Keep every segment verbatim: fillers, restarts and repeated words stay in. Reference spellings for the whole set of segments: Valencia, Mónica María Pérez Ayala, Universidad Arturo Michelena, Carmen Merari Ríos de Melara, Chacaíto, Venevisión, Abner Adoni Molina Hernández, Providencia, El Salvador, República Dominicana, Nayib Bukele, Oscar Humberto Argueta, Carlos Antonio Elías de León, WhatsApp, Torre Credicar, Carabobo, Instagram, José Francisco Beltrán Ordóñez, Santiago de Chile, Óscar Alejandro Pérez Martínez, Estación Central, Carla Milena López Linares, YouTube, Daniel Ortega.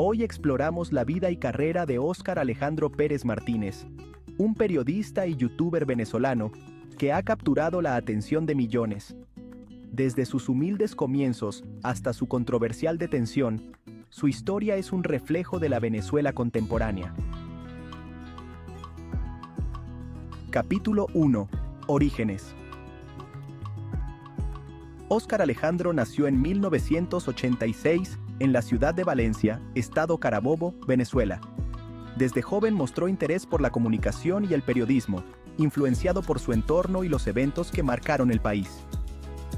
Hoy exploramos la vida y carrera de Óscar Alejandro Pérez Martínez, un periodista y youtuber venezolano que ha capturado la atención de millones. Desde sus humildes comienzos hasta su controversial detención, su historia es un reflejo de la Venezuela contemporánea. Capítulo uno. Orígenes. Óscar Alejandro nació en mil novecientos ochenta y seis en la ciudad de Valencia, estado Carabobo, Venezuela. Desde joven mostró interés por la comunicación y el periodismo, influenciado por su entorno y los eventos que marcaron el país.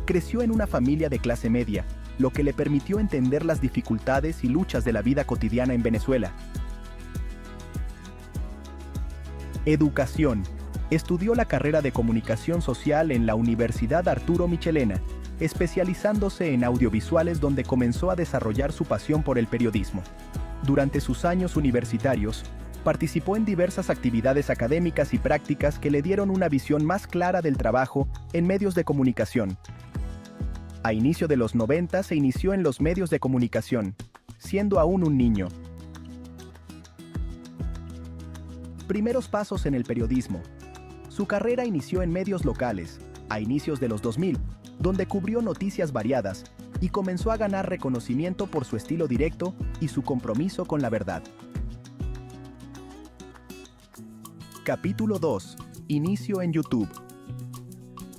Creció en una familia de clase media, lo que le permitió entender las dificultades y luchas de la vida cotidiana en Venezuela. Educación. Estudió la carrera de comunicación social en la Universidad Arturo Michelena, especializándose en audiovisuales, donde comenzó a desarrollar su pasión por el periodismo. Durante sus años universitarios, participó en diversas actividades académicas y prácticas que le dieron una visión más clara del trabajo en medios de comunicación. A inicio de los noventa se inició en los medios de comunicación, siendo aún un niño. Primeros pasos en el periodismo. Su carrera inició en medios locales, a inicios de los dos mil, donde cubrió noticias variadas y comenzó a ganar reconocimiento por su estilo directo y su compromiso con la verdad. Capítulo dos. Inicio en YouTube.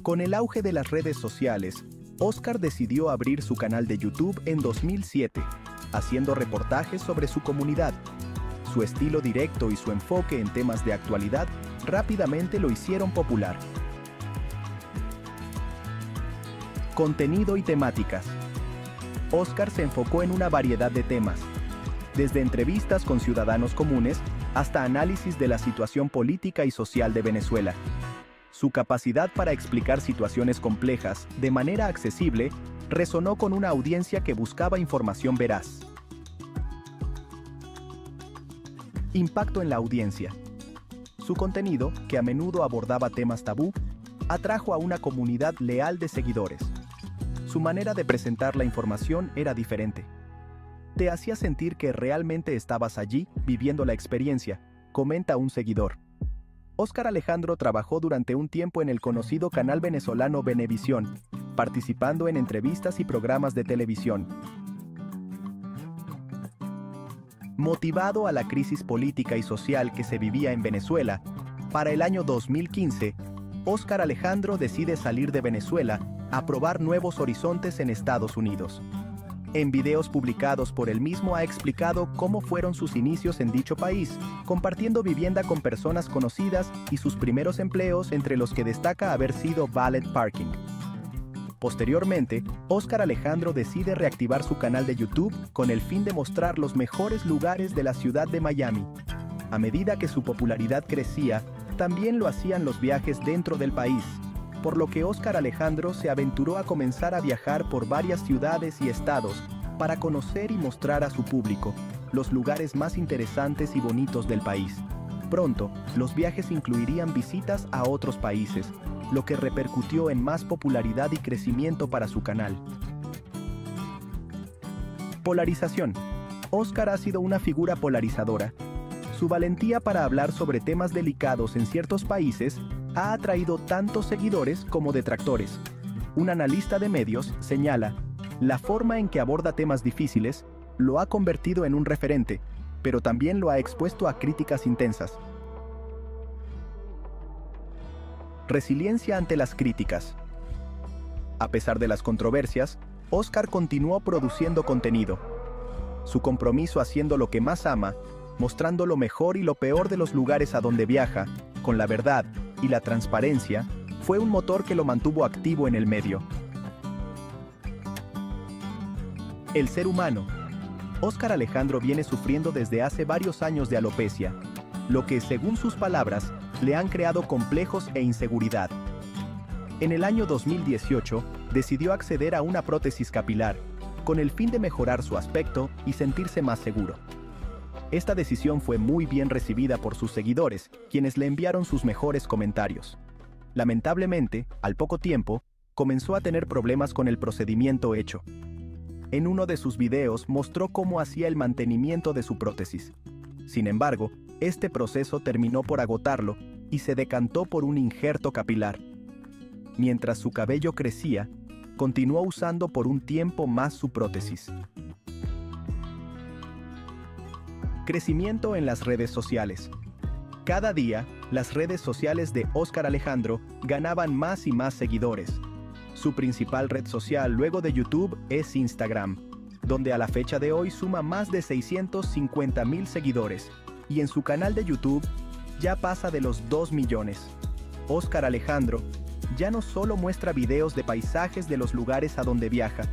Con el auge de las redes sociales, Óscar decidió abrir su canal de YouTube en dos mil siete, haciendo reportajes sobre su comunidad. Su estilo directo y su enfoque en temas de actualidad rápidamente lo hicieron popular. Contenido y temáticas. Óscar se enfocó en una variedad de temas, desde entrevistas con ciudadanos comunes hasta análisis de la situación política y social de Venezuela. Su capacidad para explicar situaciones complejas de manera accesible resonó con una audiencia que buscaba información veraz. Impacto en la audiencia. Su contenido, que a menudo abordaba temas tabú, atrajo a una comunidad leal de seguidores. Su manera de presentar la información era diferente. Te hacía sentir que realmente estabas allí, viviendo la experiencia, comenta un seguidor. Óscar Alejandro trabajó durante un tiempo en el conocido canal venezolano Venevisión, participando en entrevistas y programas de televisión. Motivado a la crisis política y social que se vivía en Venezuela, para el año dos mil quince, Óscar Alejandro decide salir de Venezuela a probar nuevos horizontes en Estados Unidos. En videos publicados por él mismo ha explicado cómo fueron sus inicios en dicho país, compartiendo vivienda con personas conocidas y sus primeros empleos, entre los que destaca haber sido valet parking. Posteriormente, Óscar Alejandro decide reactivar su canal de YouTube con el fin de mostrar los mejores lugares de la ciudad de Miami. A medida que su popularidad crecía, también lo hacían los viajes dentro del país, por lo que Óscar Alejandro se aventuró a comenzar a viajar por varias ciudades y estados para conocer y mostrar a su público los lugares más interesantes y bonitos del país. Pronto, los viajes incluirían visitas a otros países, lo que repercutió en más popularidad y crecimiento para su canal. Polarización. Óscar ha sido una figura polarizadora. Su valentía para hablar sobre temas delicados en ciertos países ha atraído tantos seguidores como detractores. Un analista de medios señala, la forma en que aborda temas difíciles lo ha convertido en un referente, pero también lo ha expuesto a críticas intensas. Resiliencia ante las críticas. A pesar de las controversias, Óscar continuó produciendo contenido. Su compromiso haciendo lo que más ama, mostrando lo mejor y lo peor de los lugares a donde viaja, con la verdad y la transparencia, fue un motor que lo mantuvo activo en el medio. El ser humano. Óscar Alejandro viene sufriendo desde hace varios años de alopecia, lo que, según sus palabras, le han creado complejos e inseguridad. En el año dos mil dieciocho, decidió acceder a una prótesis capilar, con el fin de mejorar su aspecto y sentirse más seguro. Esta decisión fue muy bien recibida por sus seguidores, quienes le enviaron sus mejores comentarios. Lamentablemente, al poco tiempo, comenzó a tener problemas con el procedimiento hecho. en uno de sus videos mostró cómo hacía el mantenimiento de su prótesis. Sin embargo, este proceso terminó por agotarlo y se decantó por un injerto capilar. Mientras su cabello crecía, continuó usando por un tiempo más su prótesis. Crecimiento en las redes sociales. Cada día, las redes sociales de Óscar Alejandro ganaban más y más seguidores. Su principal red social luego de YouTube es Instagram, donde a la fecha de hoy suma más de seiscientos cincuenta mil seguidores, y en su canal de YouTube ya pasa de los dos millones. Óscar Alejandro ya no solo muestra videos de paisajes de los lugares a donde viaja,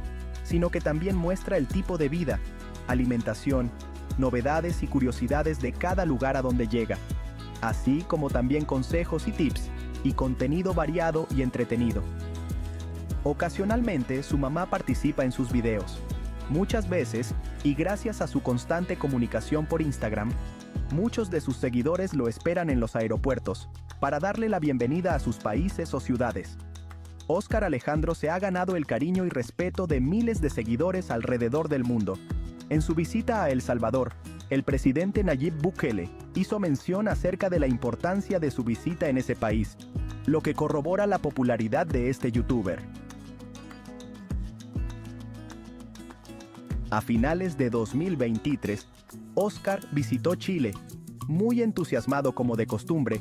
sino que también muestra el tipo de vida, alimentación, novedades y curiosidades de cada lugar a donde llega, así como también consejos y tips, y contenido variado y entretenido. Ocasionalmente, su mamá participa en sus videos. Muchas veces, y gracias a su constante comunicación por Instagram, muchos de sus seguidores lo esperan en los aeropuertos para darle la bienvenida a sus países o ciudades. Óscar Alejandro se ha ganado el cariño y respeto de miles de seguidores alrededor del mundo. En su visita a El Salvador, el presidente Nayib Bukele hizo mención acerca de la importancia de su visita en ese país, lo que corrobora la popularidad de este youtuber. A finales de dos mil veintitrés, Óscar visitó Chile, muy entusiasmado como de costumbre.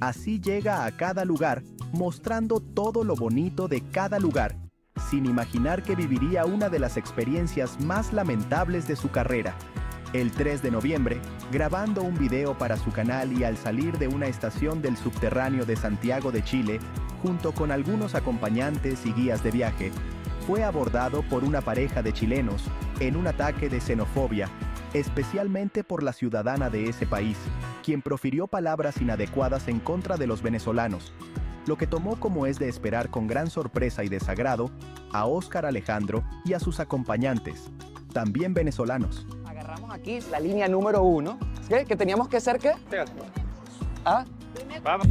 Así llega a cada lugar, mostrando todo lo bonito de cada lugar, sin imaginar que viviría una de las experiencias más lamentables de su carrera. El tres de noviembre, grabando un video para su canal y al salir de una estación del subterráneo de Santiago de Chile, junto con algunos acompañantes y guías de viaje, fue abordado por una pareja de chilenos en un ataque de xenofobia, especialmente por la ciudadana de ese país, quien profirió palabras inadecuadas en contra de los venezolanos, lo que tomó, como es de esperar, con gran sorpresa y desagrado a Óscar Alejandro y a sus acompañantes, también venezolanos. Agarramos aquí la línea número uno, ¿sí? Que teníamos que hacer, ¿qué? ¿Ah? Vamos.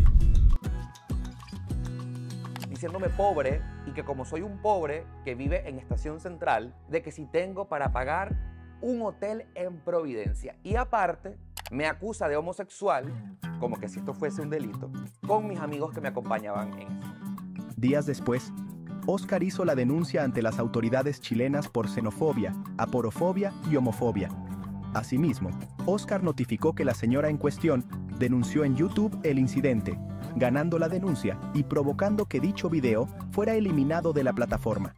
Diciéndome pobre, y que como soy un pobre que vive en Estación Central, de que si tengo para pagar un hotel en Providencia. Y aparte, me acusa de homosexual, como que si esto fuese un delito, con mis amigos que me acompañaban en eso. Días después, Óscar hizo la denuncia ante las autoridades chilenas por xenofobia, aporofobia y homofobia. Asimismo, Óscar notificó que la señora en cuestión denunció en YouTube el incidente, ganando la denuncia y provocando que dicho video fuera eliminado de la plataforma.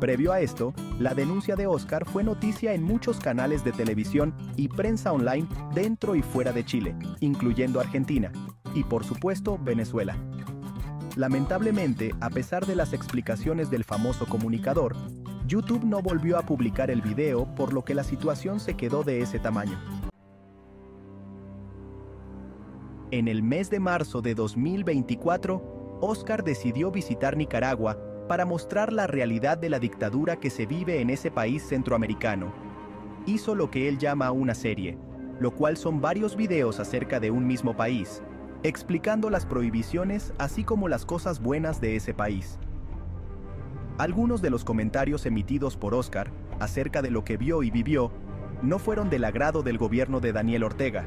Previo a esto, la denuncia de Óscar fue noticia en muchos canales de televisión y prensa online dentro y fuera de Chile, incluyendo Argentina y, por supuesto, Venezuela. Lamentablemente, a pesar de las explicaciones del famoso comunicador, YouTube no volvió a publicar el video, por lo que la situación se quedó de ese tamaño. En el mes de marzo de dos mil veinticuatro, Óscar decidió visitar Nicaragua para mostrar la realidad de la dictadura que se vive en ese país centroamericano. Hizo lo que él llama una serie, lo cual son varios videos acerca de un mismo país, explicando las prohibiciones así como las cosas buenas de ese país. Algunos de los comentarios emitidos por Óscar acerca de lo que vio y vivió no fueron del agrado del gobierno de Daniel Ortega,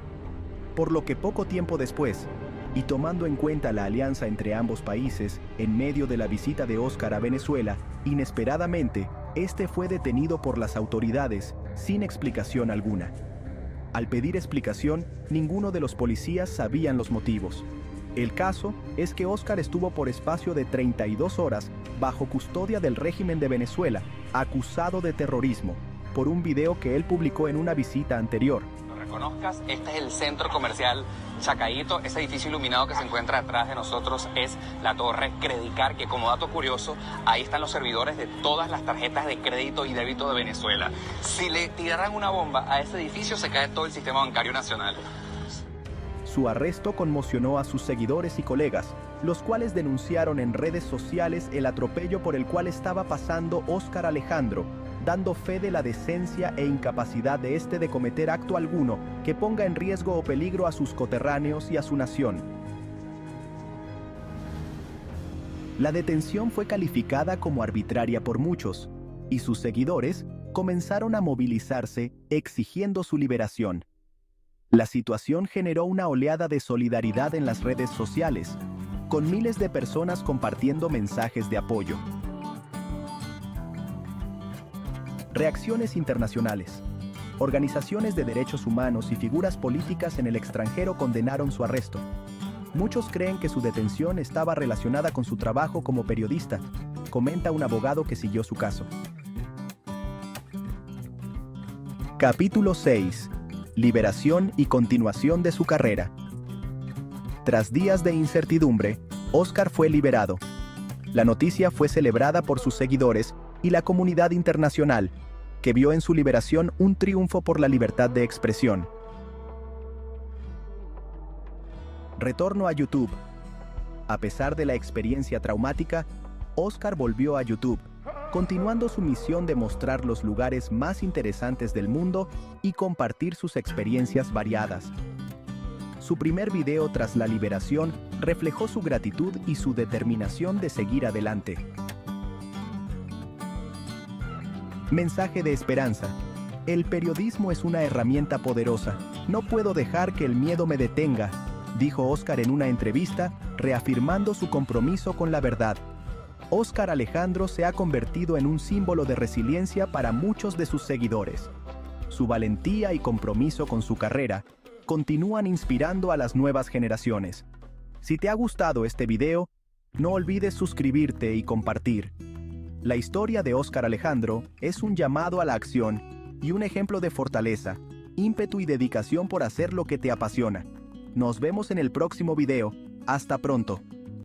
por lo que poco tiempo después, y tomando en cuenta la alianza entre ambos países, en medio de la visita de Óscar a Venezuela, inesperadamente, este fue detenido por las autoridades sin explicación alguna. Al pedir explicación, ninguno de los policías sabían los motivos. El caso es que Óscar estuvo por espacio de treinta y dos horas bajo custodia del régimen de Venezuela, acusado de terrorismo, por un video que él publicó en una visita anterior. Lo reconozcas, este es el centro comercial Chacaíto. Ese edificio iluminado que se encuentra atrás de nosotros es la Torre Credicar, que, como dato curioso, ahí están los servidores de todas las tarjetas de crédito y débito de Venezuela. Si le tiraran una bomba a ese edificio, se cae todo el sistema bancario nacional. Su arresto conmocionó a sus seguidores y colegas, los cuales denunciaron en redes sociales el atropello por el cual estaba pasando Óscar Alejandro, dando fe de la decencia e incapacidad de este de cometer acto alguno que ponga en riesgo o peligro a sus coterráneos y a su nación. La detención fue calificada como arbitraria por muchos, y sus seguidores comenzaron a movilizarse exigiendo su liberación. La situación generó una oleada de solidaridad en las redes sociales, con miles de personas compartiendo mensajes de apoyo. Reacciones internacionales. Organizaciones de derechos humanos y figuras políticas en el extranjero condenaron su arresto. Muchos creen que su detención estaba relacionada con su trabajo como periodista, comenta un abogado que siguió su caso. Capítulo seis. Liberación y continuación de su carrera. Tras días de incertidumbre, Óscar fue liberado. La noticia fue celebrada por sus seguidores y la comunidad internacional, que vio en su liberación un triunfo por la libertad de expresión. Retorno a YouTube. A pesar de la experiencia traumática, Óscar volvió a YouTube, continuando su misión de mostrar los lugares más interesantes del mundo y compartir sus experiencias variadas. Su primer video tras la liberación reflejó su gratitud y su determinación de seguir adelante. Mensaje de esperanza. El periodismo es una herramienta poderosa. No puedo dejar que el miedo me detenga, dijo Óscar en una entrevista, reafirmando su compromiso con la verdad. Óscar Alejandro se ha convertido en un símbolo de resiliencia para muchos de sus seguidores. Su valentía y compromiso con su carrera continúan inspirando a las nuevas generaciones. Si te ha gustado este video, no olvides suscribirte y compartir. La historia de Óscar Alejandro es un llamado a la acción y un ejemplo de fortaleza, ímpetu y dedicación por hacer lo que te apasiona. Nos vemos en el próximo video. Hasta pronto.